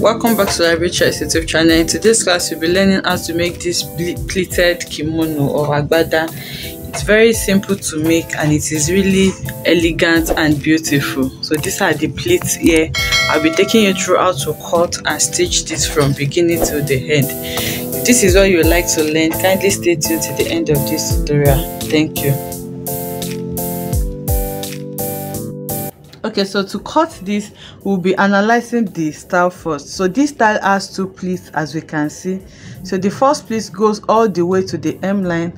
Welcome back to Library Choice YouTube channel. In today's class, we'll be learning how to make this pleated kimono or agbada. It's very simple to make and it is really elegant and beautiful. So these are the pleats here. I'll be taking you through how to cut and stitch this from beginning to the end. If this is what you would like to learn, kindly stay tuned to the end of this tutorial. Thank you. Okay, so to cut this, we'll be analyzing the style first. So this style has two pleats, as we can see. So the first pleat goes all the way to the hem line,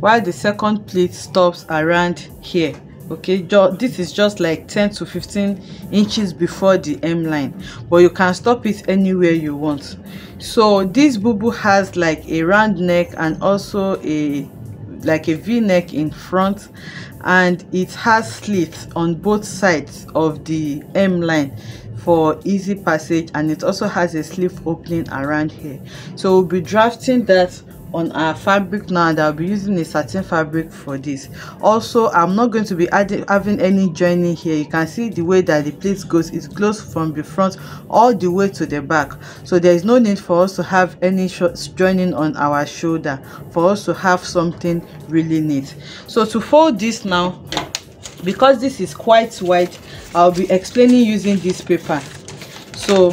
while the second pleat stops around here. Okay, this is just like 10 to 15 inches before the hem line, but you can stop it anywhere you want. So this bubu has like a round neck and also like a v-neck in front, and it has slits on both sides of the hem line for easy passage, and it also has a sleeve opening around here. So we'll be drafting that on our fabric now, and I'll be using a satin fabric for this. Also, I'm not going to be having any joining here. You can see the way that the pleat goes. It goes from the front all the way to the back, so there is no need for us to have any joining on our shoulder for us to have something really neat. So to fold this now, because this is quite wide, I'll be explaining using this paper. So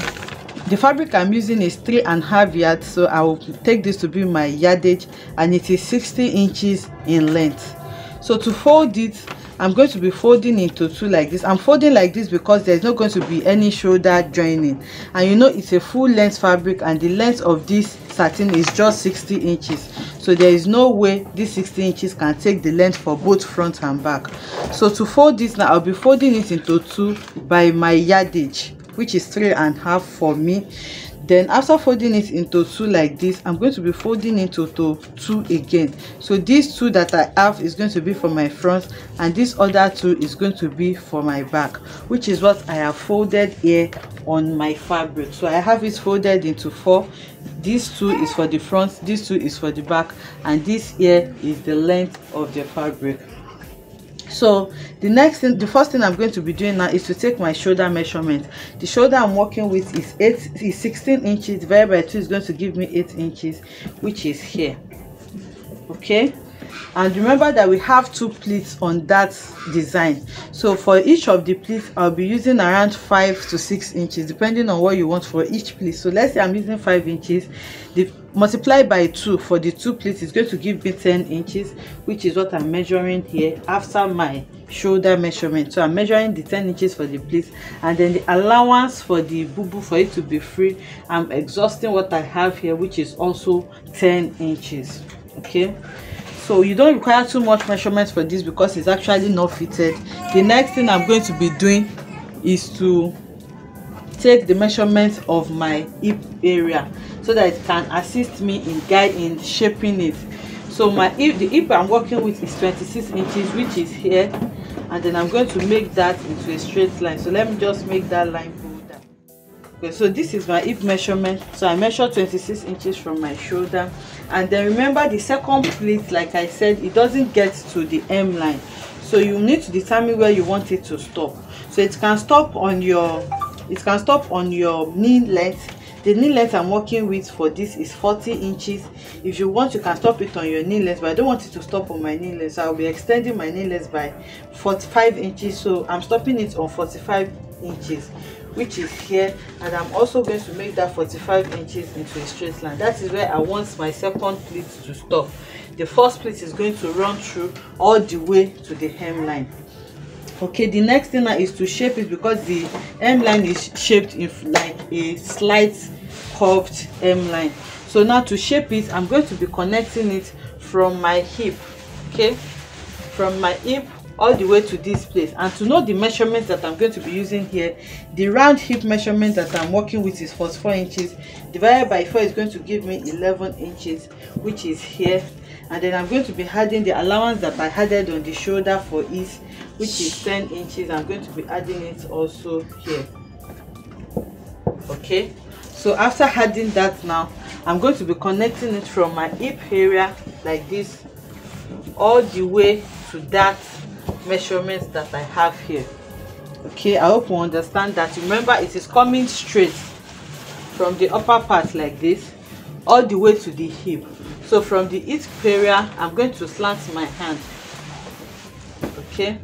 the fabric I'm using is 3.5 yards, so I will take this to be my yardage, and it is 60 inches in length. So to fold it, I'm going to be folding into two like this. I'm folding like this because there's not going to be any shoulder joining, and you know it's a full length fabric, and the length of this satin is just 60 inches. So there is no way this 60 inches can take the length for both front and back. So to fold this now, I'll be folding it into two by my yardage, which is 3.5 for me. Then after folding it into two like this, I'm going to be folding into two again. So these two that I have is going to be for my front, and this other two is going to be for my back, which is what I have folded here on my fabric. So I have it folded into four. These two is for the front, these two is for the back, and this here is the length of the fabric. So the first thing I'm going to be doing now is to take my shoulder measurement. The shoulder I'm working with is 16 inches divided by 2 is going to give me 8 inches, which is here. Okay, and remember that we have two pleats on that design, so for each of the pleats I'll be using around 5 to 6 inches depending on what you want for each pleat. So let's say I'm using 5 inches. Multiplied by 2 for the two pleats is going to give me 10 inches, which is what I'm measuring here after my shoulder measurement. So I'm measuring the 10 inches for the pleats, and then the allowance for the bubu for it to be free, I'm exhausting what I have here, which is also 10 inches. Okay, so you don't require too much measurements for this because it's actually not fitted. The next thing I'm going to be doing is to take the measurements of my hip area so that it can assist me in guiding shaping it. So the hip I'm working with is 26 inches, which is here, and then I'm going to make that into a straight line. So let me just make that line bolder. Okay, so this is my hip measurement. So I measured 26 inches from my shoulder, and then remember the second pleat, like I said, it doesn't get to the hem line, so you need to determine where you want it to stop. So it can stop on your knee length. The knee length I'm working with for this is 40 inches. If you want, you can stop it on your knee length, but I don't want it to stop on my knee length, so I'll be extending my knee length by 45 inches. So I'm stopping it on 45 inches, which is here, and I'm also going to make that 45 inches into a straight line. That is where I want my second pleat to stop. The first pleat is going to run through all the way to the hem line. Okay, the next thing is to shape it, because the hem line is shaped in like a slight curved hem line. So now to shape it, I'm going to be connecting it from my hip, okay, from my hip all the way to this place. And to know the measurements that I'm going to be using here, the round hip measurement that I'm working with is 44 inches divided by 4 is going to give me 11 inches, which is here. And then I'm going to be adding the allowance that I added on the shoulder for ease, which is 10 inches. I'm going to be adding it also here. Okay, so after adding that now, I'm going to be connecting it from my hip area like this all the way to that measurements that I have here. Okay, I hope you understand that. Remember, it is coming straight from the upper part like this all the way to the hip. So from the hip area, I'm going to slant my hand. Okay,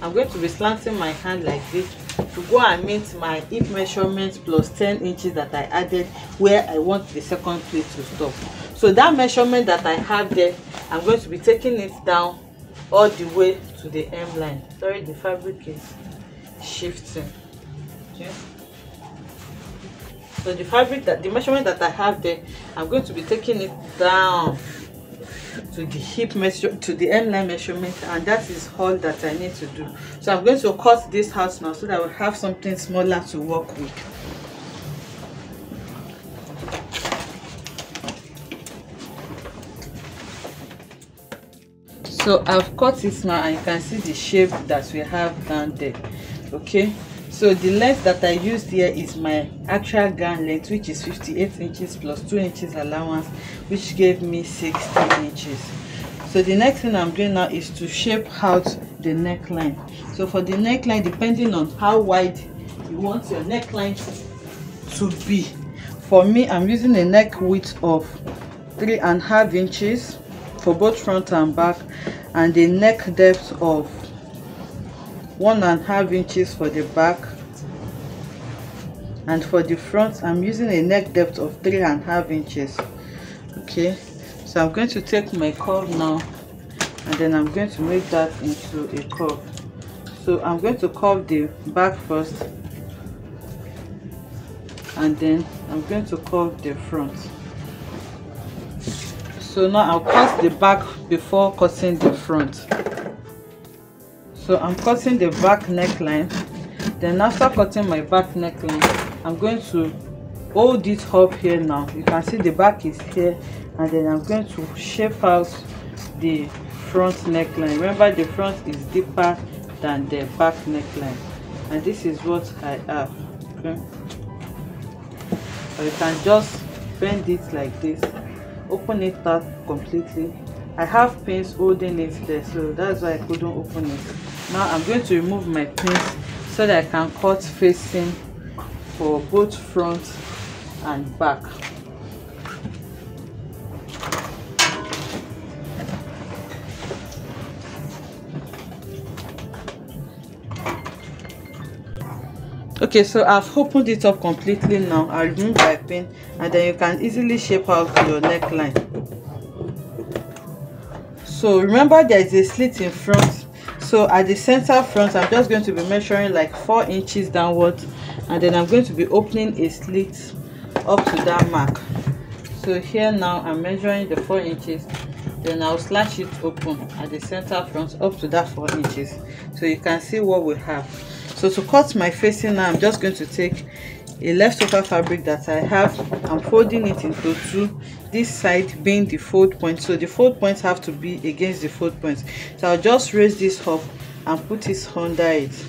I'm going to be slanting my hand like this to go and meet my hip measurement plus 10 inches that I added where I want the second pleat to stop. So that measurement that I have there, I'm going to be taking it down all the way to the hem line. Sorry, the fabric is shifting. Okay. So the fabric, that the measurement that I have there, I'm going to be taking it down to the hip measure, to the hem line measurement, and that is all that I need to do. So I'm going to cut this out now so that I will have something smaller to work with. So I've cut it now, and you can see the shape that we have down there. Okay, so the length that I used here is my actual gown length, which is 58 inches plus 2 inches allowance, which gave me 16 inches. So the next thing I'm doing now is to shape out the neckline. So for the neckline, depending on how wide you want your neckline to be, for me I'm using a neck width of 3.5 inches for both front and back, and the neck depth of 1.5 inches for the back, and for the front I'm using a neck depth of 3.5 inches. Okay, so I'm going to take my curve now, and then I'm going to make that into a curve. So I'm going to curve the back first, and then I'm going to curve the front. So now I'll cut the back before cutting the front. So I'm cutting the back neckline. Then after cutting my back neckline, I'm going to hold it up here now. You can see the back is here, and then I'm going to shape out the front neckline. Remember, the front is deeper than the back neckline, and this is what I have. Okay. So you can just bend it like this. Open it up completely. I have pins holding it there, so that's why I couldn't open it. Now I'm going to remove my pins so that I can cut facing for both front and back. Okay, so I've opened it up completely now. I'll remove my pin, and then you can easily shape out your neckline. So remember, there is a slit in front. So at the center front, I'm just going to be measuring like 4 inches downwards, and then I'm going to be opening a slit up to that mark. So here now I'm measuring the 4 inches, then I'll slash it open at the center front up to that 4 inches. So you can see what we have. So to cut my facing now, I'm just going to take a leftover fabric that I have. I'm folding it into two, this side being the fold point. So the fold points have to be against the fold points. So I'll just raise this up and put it under it.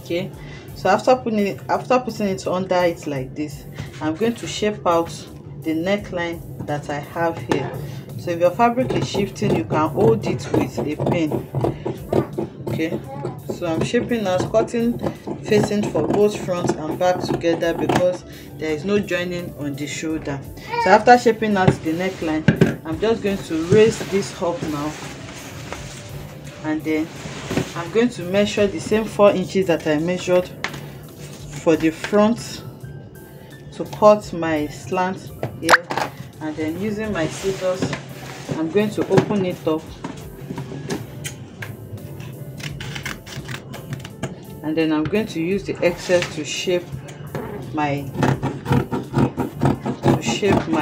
Okay. So after putting it under it like this, I'm going to shape out the neckline that I have here. So if your fabric is shifting, you can hold it with a pin. Okay. So I'm shaping out, cutting facing for both front and back together because there is no joining on the shoulder. So after shaping out the neckline, I'm just going to raise this up now, and then I'm going to measure the same 4 inches that I measured for the front to cut my slant here, and then using my scissors I'm going to open it up, and then I'm going to use the excess to shape my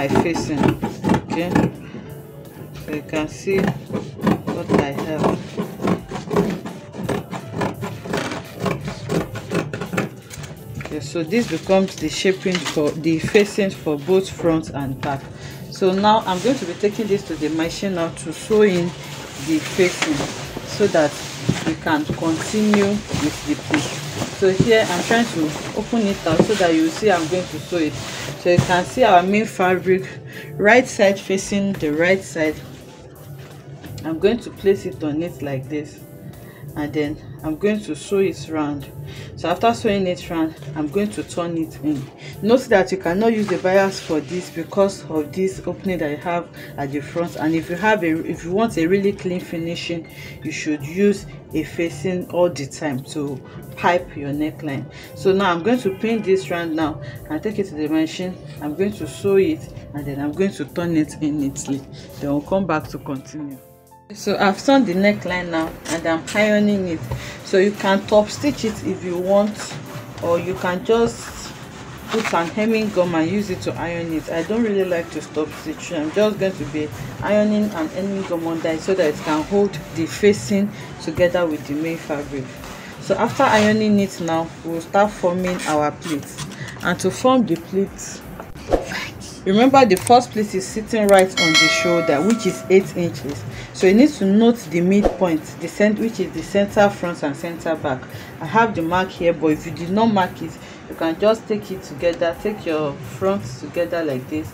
facing. Okay, so you can see what I have. Okay, so this becomes the shaping for the facing for both front and back. So now I'm going to be taking this to the machine now to sew in the facing so that we can continue with the piece. So here I'm trying to open it out so that you see I'm going to sew it. So you can see our main fabric, right side facing the right side. I'm going to place it on it like this, and then I'm going to sew it round. So after sewing it round, I'm going to turn it in. Note that you cannot use the bias for this because of this opening that you have at the front, and if you want a really clean finishing, you should use a facing all the time to pipe your neckline. So now I'm going to pin this round now and take it to the machine. I'm going to sew it and then I'm going to turn it in neatly, then we'll come back to continue. So I've turned the neckline now and I'm ironing it. So you can top stitch it if you want, or you can just put an hemming gum and use it to iron it. I don't really like to top stitch. I'm just going to be ironing an hemming gum on that so that it can hold the facing together with the main fabric. So after ironing it now, we'll start forming our pleats. And to form the pleats, remember the first pleat is sitting right on the shoulder, which is 8 inches. So you need to note the midpoint, the center, which is the center front and center back. I have the mark here, but if you did not mark it, you can just take it together, take your front together like this,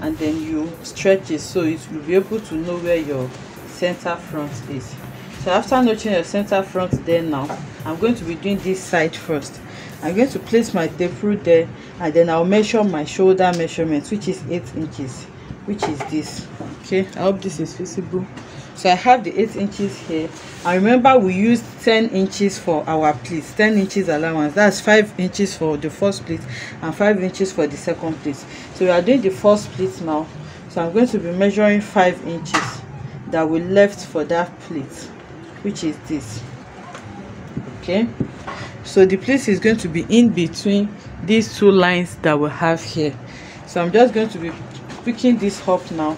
and then you stretch it so it will be able to know where your center front is. So after notching your center front there now, I'm going to be doing this side first. I'm going to place my tape rule there, and then I'll measure my shoulder measurement, which is 8 inches. Which is this. Okay, I hope this is visible. So I have the 8 inches here, and remember we used 10 inches for our pleats, 10 inches allowance. That's 5 inches for the first pleat and 5 inches for the second pleat. So we are doing the first pleat now, so I'm going to be measuring 5 inches that we left for that pleat, which is this. Okay, so the pleat is going to be in between these two lines that we have here. So I'm just going to be picking this up now,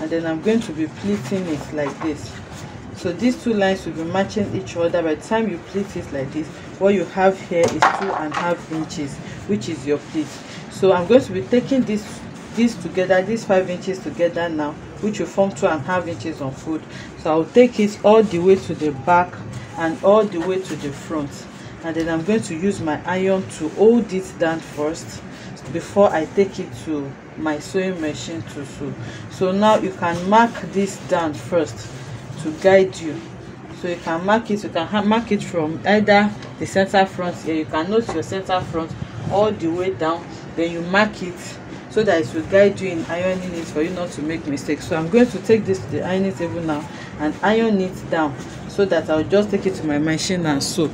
and then I'm going to be pleating it like this. So these two lines will be matching each other. By the time you pleat it like this, what you have here is 2.5 inches, which is your pleat. So I'm going to be taking this together, these 5 inches together now, which will form 2.5 inches on foot. So I'll take it all the way to the back and all the way to the front, and then I'm going to use my iron to hold it down first before I take it to my sewing machine to sew. So now you can mark this down first to guide you. So you can mark it, you can mark it from either the center front here, you can note your center front all the way down, then you mark it so that it will guide you in ironing it for you not to make mistakes. So I'm going to take this to the ironing table now and iron it down so that I'll just take it to my machine and sew.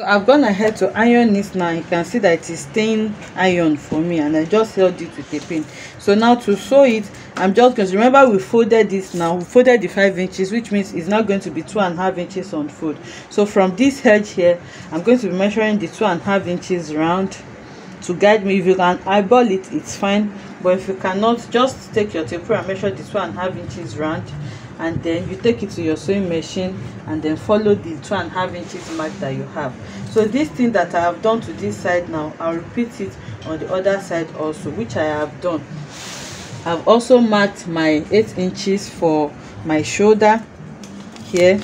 So I've gone ahead to iron this now. You can see that it is staying iron for me, and I just held it with a pin. So now to sew it, I'm just going to, remember we folded this now, we folded the 5 inches, which means it's now going to be 2.5 inches on fold. So from this edge here, I'm going to be measuring the 2.5 inches round to guide me. If you can eyeball it, it's fine, but if you cannot, just take your tape and measure the 2.5 inches round, and then you take it to your sewing machine and then follow the 2.5 inches mark that you have. So this thing that I have done to this side now, I'll repeat it on the other side also, which I have done. I've also marked my 8 inches for my shoulder here.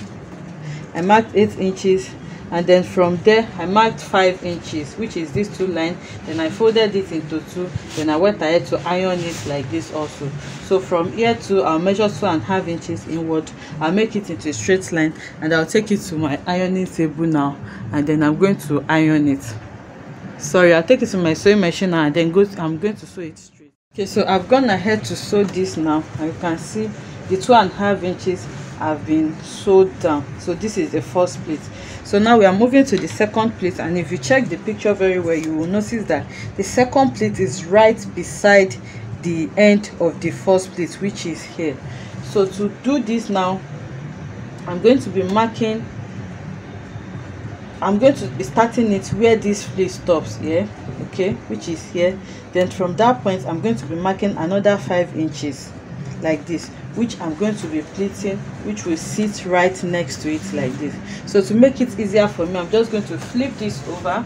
I marked 8 inches, and then from there I marked 5 inches, which is these two lines. Then I folded it into two, then I went ahead to iron it like this also. So from here to, I'll measure 2.5 inches inward, I'll make it into a straight line, and I'll take it to my ironing table now, and then I'm going to iron it. Sorry, I'll take it to my sewing machine now, and then I'm going to sew it straight. Okay, so I've gone ahead to sew this now, and you can see the 2.5 inches have been sewed down. So this is the first pleat. So now we are moving to the second pleat, and if you check the picture very well, you will notice that the second pleat is right beside the end of the first pleat, which is here. So to do this now, I'm going to be marking, I'm going to be starting it where this pleat stops here, okay, which is here. Then from that point, I'm going to be marking another 5 inches like this, which I'm going to be pleating, which will sit right next to it like this. So to make it easier for me, I'm just going to flip this over.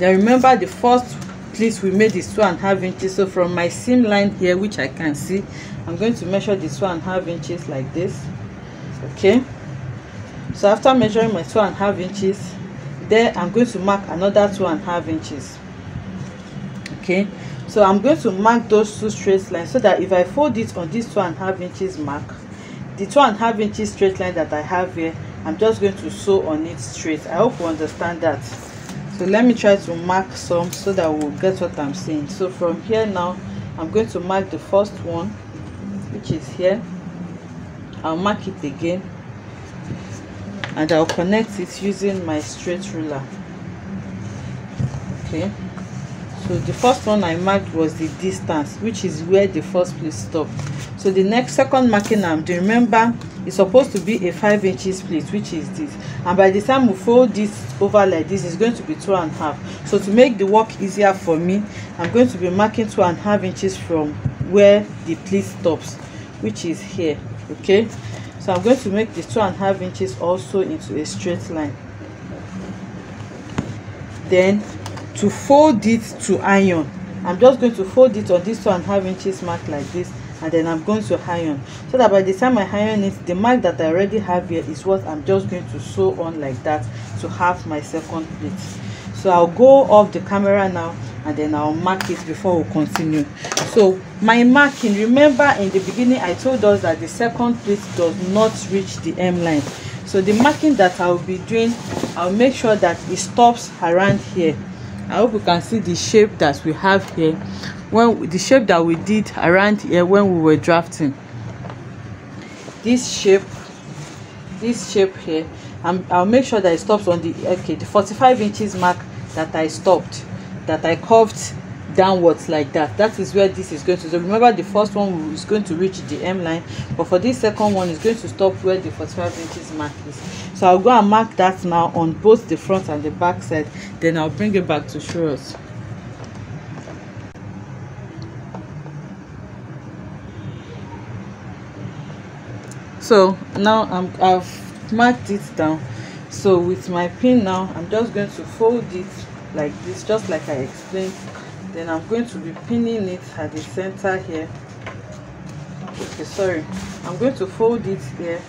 Now remember the first pleat we made is 2.5 inches. So from my seam line here, which I can see, I'm going to measure the 2.5 inches like this. Okay, so after measuring my 2.5 inches there, I'm going to mark another 2.5 inches. Okay, so I'm going to mark those two straight lines so that if I fold it on this 2.5 inches mark, the 2.5 inches straight line that I have here, I'm just going to sew on it straight. I hope you understand that. So let me try to mark some so that we'll get what I'm saying. So from here now, I'm going to mark the first one, which is here. I'll mark it again and I'll connect it using my straight ruler. Okay, so the first one I marked was the distance, which is where the first pleat stopped. So the second marking I'm doing, remember, it's supposed to be a 5 inches pleat, which is this, and by the time we fold this over like this, it's going to be 2.5. So to make the work easier for me, I'm going to be marking 2.5 inches from where the pleat stops, which is here. Okay, so I'm going to make the 2.5 inches also into a straight line. Then to fold it to iron, I'm just going to fold it on this 2.5 inches mark like this, and then I'm going to iron, so that by the time I iron it, the mark that I already have here is what I'm just going to sew on like that to have my second pleat. So I'll go off the camera now and then I'll mark it before we continue. So my marking, remember in the beginning I told us that the second pleat does not reach the hem line. So the marking that I'll be doing, I'll make sure that it stops around here. I hope you can see the shape that we have here, when the shape that we did around here when we were drafting this shape here. I'll make sure that it stops on the, okay, the 45 inches mark that I stopped, that I curved downwards like that. That is where this is going to. So remember, the first one is going to reach the M line, but for this second one, it's going to stop where the 45 inches mark is. So I'll go and mark that now on both the front and the back side. Then I'll bring it back to show us. So now I've marked it down. So with my pin now, I'm just going to fold it like this, just like I explained. Then I'm going to be pinning it at the center here. Okay, sorry, I'm going to fold it here,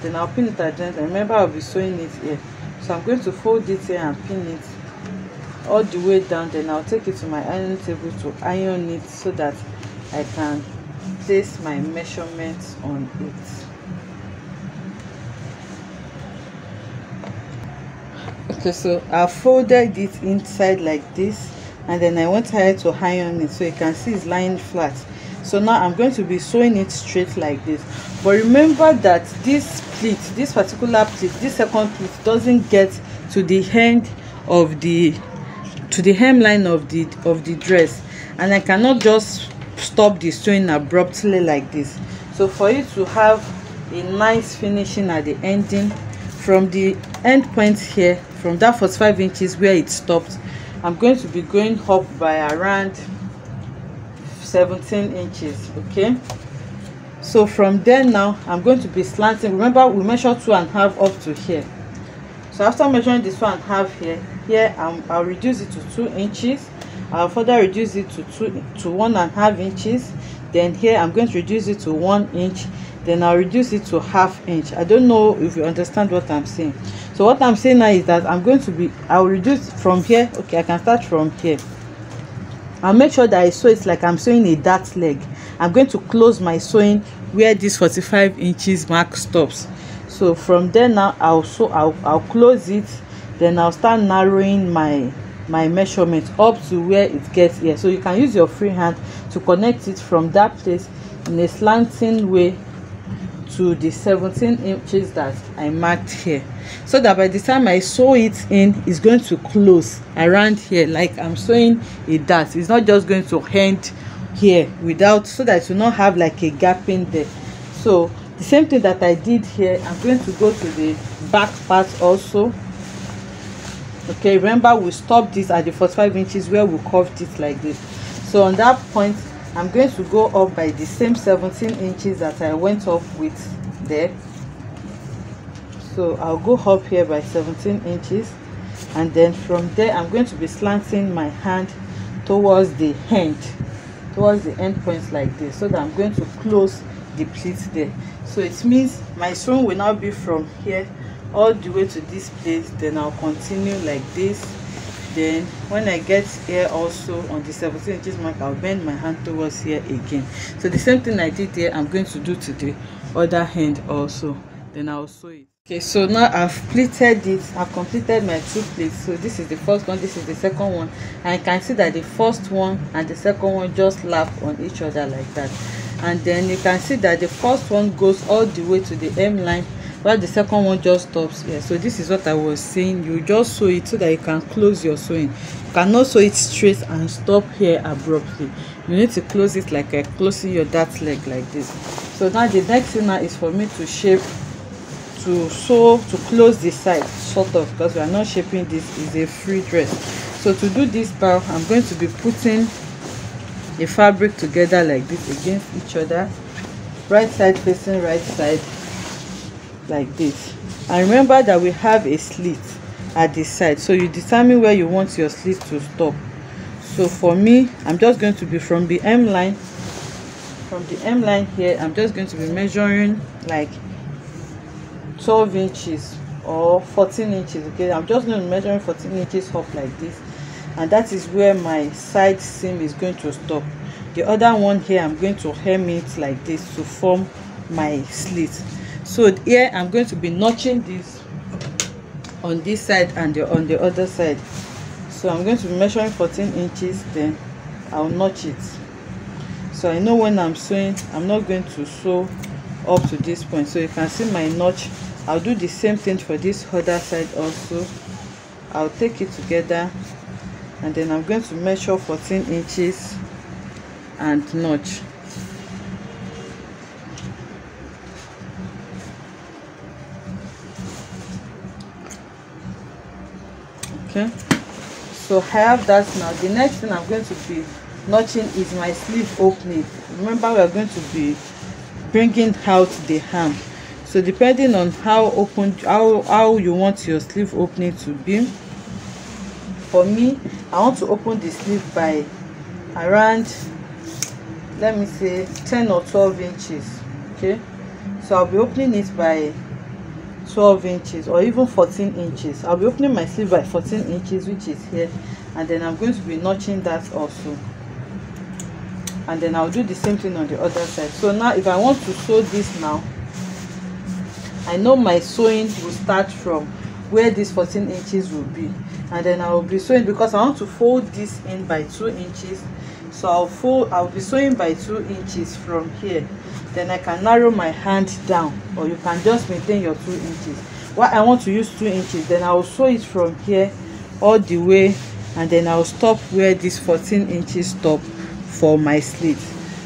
then I'll pin it at the center. Remember, I'll be sewing it here, so I'm going to fold it here and pin it all the way down. Then I'll take it to my iron table to iron it so that I can place my measurements on it. Okay, so I folded it inside like this, and then I went ahead to iron it, so you can see it's lying flat. So now I'm going to be sewing it straight like this. But remember that this pleat, this particular pleat, this second pleat, doesn't get to the end of the hemline of the dress, and I cannot just stop the sewing abruptly like this. So for you to have a nice finishing at the ending, from the end point here, from that 45 inches where it stopped, I'm going to be going up by around 17 inches. Okay, so from there now I'm going to be slanting. Remember, we measure 2.5 up to here. So after measuring this 2.5 here, I'll reduce it to 2 inches. I'll further reduce it to 1.5 inches. Then here I'm going to reduce it to 1 inch. Then I'll reduce it to 1/2 inch. I don't know if you understand what I'm saying. So what I'm saying now is that I'm going to be, I'll reduce from here. Okay, I can start from here. I'll make sure that I sew it like I'm sewing a dart leg. I'm going to close my sewing where this 45 inches mark stops. So from there now, I'll close it. Then I'll start narrowing my measurement up to where it gets here. So you can use your free hand to connect it from that place in a slanting way to the 17 inches that I marked here, so that by the time I sew it in, it's going to close around here like I'm sewing a dart. It's not just going to end here without, so that you not have like a gap in there. So the same thing that I did here, I'm going to go to the back part also. Okay, remember we stopped this at the 45 inches where we curved it like this. So on that point, I'm going to go up by the same 17 inches that I went up with there. So I'll go up here by 17 inches, and then from there I'm going to be slanting my hand towards the end points like this, so that I'm going to close the pleat there. So it means my sewing will now be from here all the way to this place. Then I'll continue like this. Then when I get here also on the 17 inches mark, I'll bend my hand towards here again. So the same thing I did there, I'm going to do to the other hand also. Then I'll sew it. Okay, so now I've pleated it. I've completed my two pleats. So this is the first one, this is the second one, and you can see that the first one and the second one just lap on each other like that. And then you can see that the first one goes all the way to the M line, while the second one just stops here. So this is what I was saying, you just sew it so that you can close your sewing. You cannot sew it straight and stop here abruptly. You need to close it like a closing your dart leg like this. So now the next thing now is for me to shape, to sew, to close the side sort of, because we are not shaping this, is a free dress. So to do this bow, I'm going to be putting the fabric together like this against each other, right side facing right side like this. And remember that we have a slit at the side, so you determine where you want your slit to stop. So for me, I'm just going to be from the M line, from the M line here, I'm just going to be measuring like 12 inches or 14 inches. Okay, I'm just going to measure 14 inches off like this, and that is where my side seam is going to stop. The other one here, I'm going to hem it like this to form my slit. So here I'm going to be notching this on this side and on the other side. So I'm going to be measuring 14 inches, then I'll notch it. So I know when I'm sewing, I'm not going to sew up to this point. So you can see my notch. I'll do the same thing for this other side also. I'll take it together, and then I'm going to measure 14 inches and notch. Okay, so I have that now. The next thing I'm going to be notching is my sleeve opening. Remember, we are going to be bringing out the hem. So depending on how open, how you want your sleeve opening to be. For me, I want to open the sleeve by around, let me say, 10 or 12 inches. Okay, so I'll be opening it by 12 inches or even 14 inches. I'll be opening my sleeve by 14 inches, which is here, and then I'm going to be notching that also. And then I'll do the same thing on the other side. So now if I want to sew this now, I know my sewing will start from where this 14 inches will be, and then I will be sewing, because I want to fold this in by 2 inches. So I'll be sewing by 2 inches from here. Then I can narrow my hand down, or you can just maintain your 2 inches. What I want to use 2 inches, then I will sew it from here all the way, and then I'll stop where this 14 inches stop for my slit.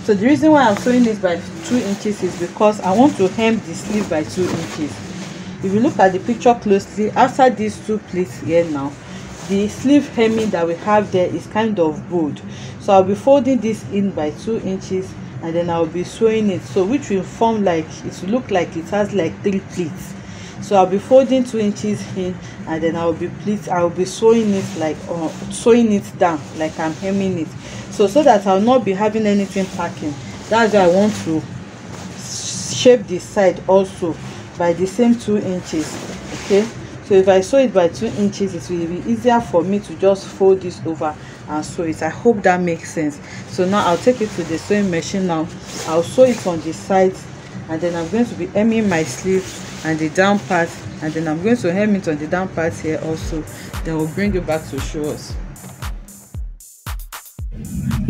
So the reason why I'm sewing this by 2 inches is because I want to hem the sleeve by 2 inches. If you look at the picture closely, after these two pleats here now, the sleeve hemming that we have there is kind of bold. So I'll be folding this in by 2 inches, and then I'll be sewing it, so which will form like, it will look like it has like 3 pleats. So I'll be folding 2 inches in, and then I'll be sewing it like, or sewing it down like I'm hemming it, so that I'll not be having anything packing. That's why I want to shape this side also by the same 2 inches. Okay, so if I sew it by 2 inches, it will be easier for me to just fold this over and sew it. I hope that makes sense. So now I'll take it to the sewing machine. Now I'll sew it on the sides, and then I'm going to be hemming my sleeve and the down part, and then I'm going to hem it on the down part here also. Then we'll bring it back to show us.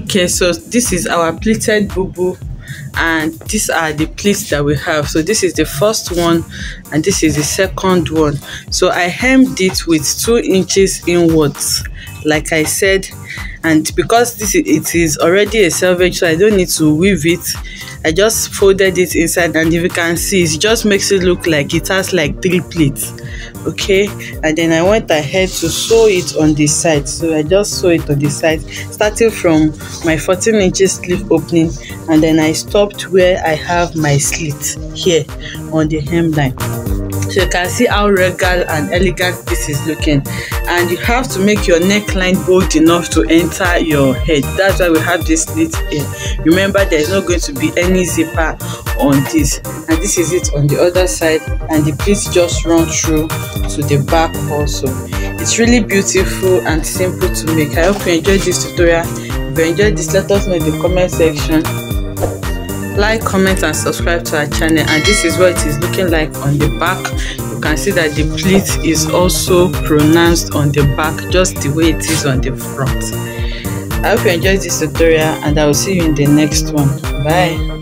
Okay, so this is our pleated bubu, and these are the pleats that we have. So this is the first one, and this is the second one. So I hemmed it with 2 inches inwards, like I said, and because it is already a selvage, so I don't need to weave it. I just folded it inside, and if you can see, it just makes it look like it has like 3 pleats. Okay, and then I went ahead to sew it on the side. So I just sew it on the side, starting from my 14 inches sleeve opening, and then I stopped where I have my slit here on the hemline. So you can see how regal and elegant this is looking. And you have to make your neckline bold enough to enter your head. That's why we have this slit here. Remember, there's not going to be any zipper on this. And this is it on the other side, and the pleats just run through to the back also. It's really beautiful and simple to make. I hope you enjoyed this tutorial. If you enjoyed this, let us know in the comment section. Like, comment and subscribe to our channel. And this is what it is looking like on the back. You can see that the pleat is also pronounced on the back, just the way it is on the front. I hope you enjoyed this tutorial, and I will see you in the next one. Bye.